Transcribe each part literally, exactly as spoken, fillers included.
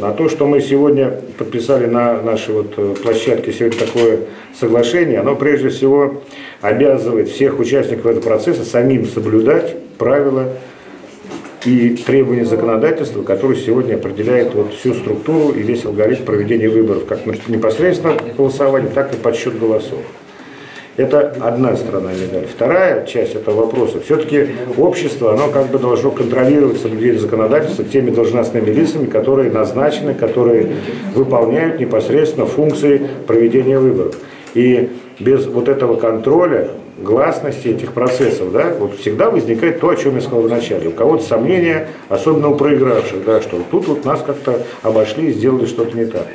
А то, что мы сегодня подписали на нашей вот площадке сегодня такое соглашение, оно прежде всего обязывает всех участников этого процесса самим соблюдать правила и требования законодательства, которые сегодня определяют вот всю структуру и весь алгоритм проведения выборов, как непосредственно голосование, так и подсчет голосов. Это одна сторона медали. Вторая часть этого вопроса. Все-таки общество, оно как бы должно контролировать соблюдение законодательства теми должностными лицами, которые назначены, которые выполняют непосредственно функции проведения выборов. И без вот этого контроля, гласности этих процессов, да, вот всегда возникает то, о чем я сказал вначале. У кого-то сомнения, особенно у проигравших, да, что тут вот нас как-то обошли и сделали что-то не так.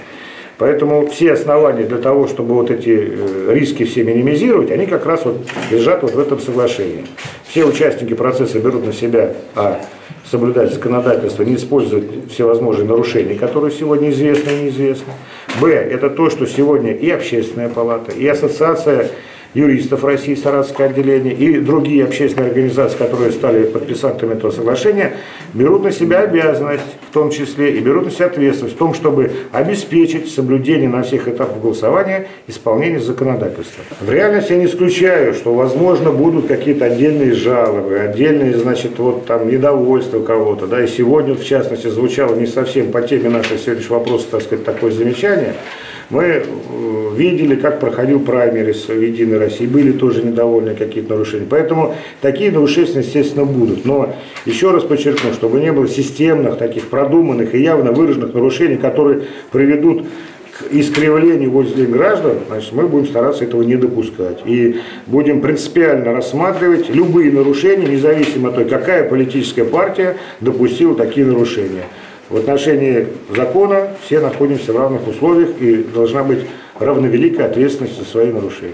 Поэтому все основания для того, чтобы вот эти риски все минимизировать, они как раз вот лежат вот в этом соглашении. Все участники процесса берут на себя а, соблюдать законодательство, не использовать всевозможные нарушения, которые сегодня известны и неизвестны. Б. Это то, что сегодня и Общественная палата, и Ассоциация юристов России, Саратовское отделение и другие общественные организации, которые стали подписантами этого соглашения, берут на себя обязанность, в том числе, и берут на себя ответственность в том, чтобы обеспечить соблюдение на всех этапах голосования исполнения законодательства. В реальности я не исключаю, что, возможно, будут какие-то отдельные жалобы, отдельные, значит, вот там недовольства кого-то, да, и сегодня, в частности, звучало не совсем по теме нашего сегодняшнего вопроса, так сказать, такое замечание. Мы видели, как проходил праймерис в «Единой России», были тоже недовольны какие-то нарушения. Поэтому такие нарушения, естественно, будут. Но еще раз подчеркну, чтобы не было системных, таких продуманных и явно выраженных нарушений, которые приведут к искривлению возле граждан, значит, мы будем стараться этого не допускать. И будем принципиально рассматривать любые нарушения, независимо от того, какая политическая партия допустила такие нарушения. В отношении закона все находимся в равных условиях и должна быть равновеликая ответственность за свои нарушения.